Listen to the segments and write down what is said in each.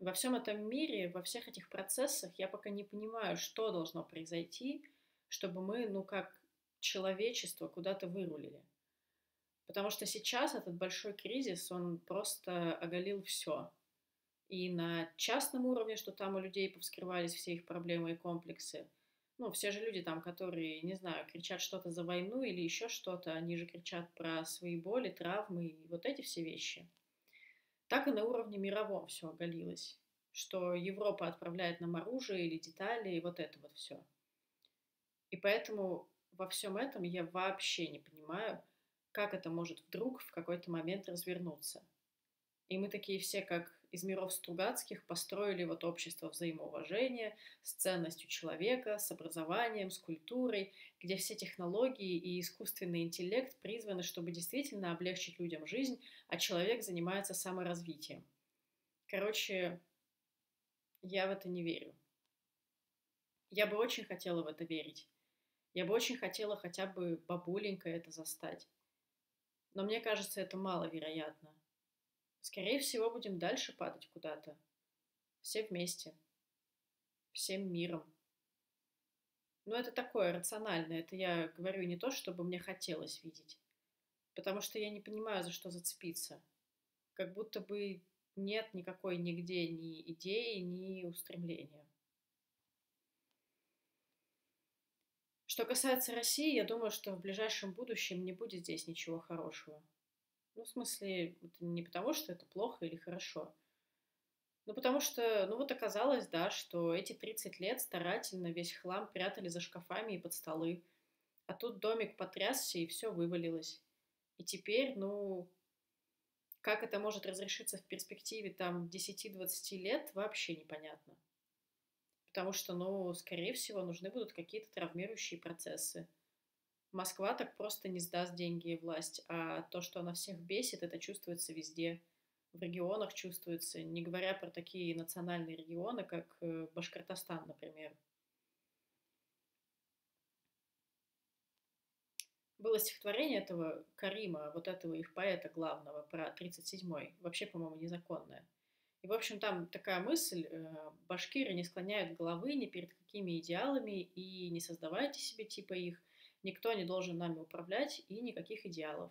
Во всем этом мире, во всех этих процессах я пока не понимаю, что должно произойти, чтобы мы, ну как человечество, куда-то вырулили. Потому что сейчас этот большой кризис, он просто оголил все. И на частном уровне, что там у людей повскрывались все их проблемы и комплексы. Ну, все же люди там, которые, не знаю, кричат что-то за войну или еще что-то, они же кричат про свои боли, травмы и вот эти все вещи. Так и на уровне мировом все оголилось, что Европа отправляет нам оружие или детали, и вот это вот все. И поэтому во всем этом я вообще не понимаю, как это может вдруг в какой-то момент развернуться. И мы такие все, как из миров Стругацких, построили вот общество взаимоуважения с ценностью человека, с образованием, с культурой, где все технологии и искусственный интеллект призваны, чтобы действительно облегчить людям жизнь, а человек занимается саморазвитием. Короче, я в это не верю. Я бы очень хотела в это верить. Я бы очень хотела хотя бы бабуленько это застать. Но мне кажется, это маловероятно. Скорее всего, будем дальше падать куда-то. Все вместе. Всем миром. Но это такое рациональное. Это я говорю не то, чтобы мне хотелось видеть. Потому что я не понимаю, за что зацепиться. Как будто бы нет никакой нигде ни идеи, ни устремления. Что касается России, я думаю, что в ближайшем будущем не будет здесь ничего хорошего. Ну, в смысле, не потому, что это плохо или хорошо. Ну, потому что, ну, вот оказалось, да, что эти 30 лет старательно весь хлам прятали за шкафами и под столы. А тут домик потрясся, и все вывалилось. И теперь, ну, как это может разрешиться в перспективе, там, 10-20 лет, вообще непонятно. Потому что, ну, скорее всего, нужны будут какие-то травмирующие процессы. Москва так просто не сдаст деньги и власть, а то, что она всех бесит, это чувствуется везде. В регионах чувствуется, не говоря про такие национальные регионы, как Башкортостан, например. Было стихотворение этого Карима, вот этого их поэта главного, про 37-й, вообще, по-моему, незаконное. И, в общем, там такая мысль: башкиры не склоняют головы ни перед какими идеалами и не создавайте себе типа их. Никто не должен нами управлять и никаких идеалов.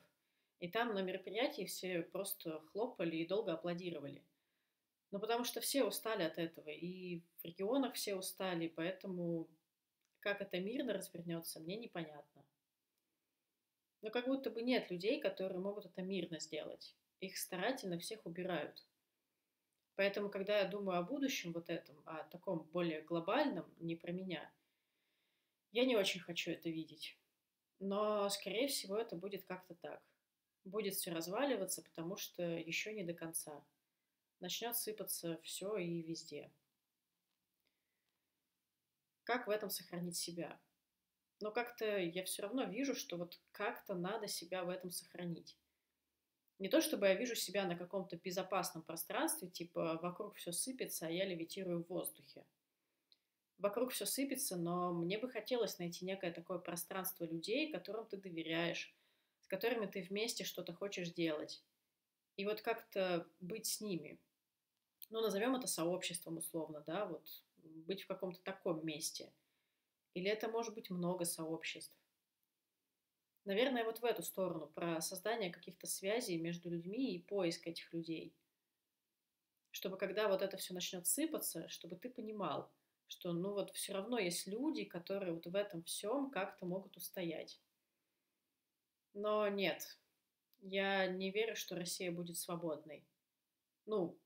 И там на мероприятии все просто хлопали и долго аплодировали. Но потому что все устали от этого, и в регионах все устали, поэтому как это мирно развернется, мне непонятно. Но как будто бы нет людей, которые могут это мирно сделать. Их старательно всех убирают. Поэтому, когда я думаю о будущем вот этом, о таком более глобальном, не про меня, я не очень хочу это видеть, но, скорее всего, это будет как-то так. Будет все разваливаться, потому что еще не до конца. Начнет сыпаться все и везде. Как в этом сохранить себя? Но как-то я все равно вижу, что вот как-то надо себя в этом сохранить. Не то чтобы я вижу себя на каком-то безопасном пространстве, типа вокруг все сыпется, а я левитирую в воздухе. Вокруг все сыпется, но мне бы хотелось найти некое такое пространство людей, которым ты доверяешь, с которыми ты вместе что-то хочешь делать. И вот как-то быть с ними. Ну, назовем это сообществом условно, да, вот быть в каком-то таком месте. Или это может быть много сообществ. Наверное, вот в эту сторону, про создание каких-то связей между людьми и поиск этих людей. Чтобы когда вот это все начнет сыпаться, чтобы ты понимал, что, ну вот, все равно есть люди, которые вот в этом всем как-то могут устоять. Но нет, я не верю, что Россия будет свободной. Ну,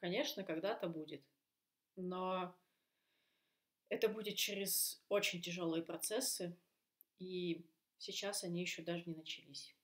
конечно, когда-то будет. Но это будет через очень тяжелые процессы, и сейчас они еще даже не начались.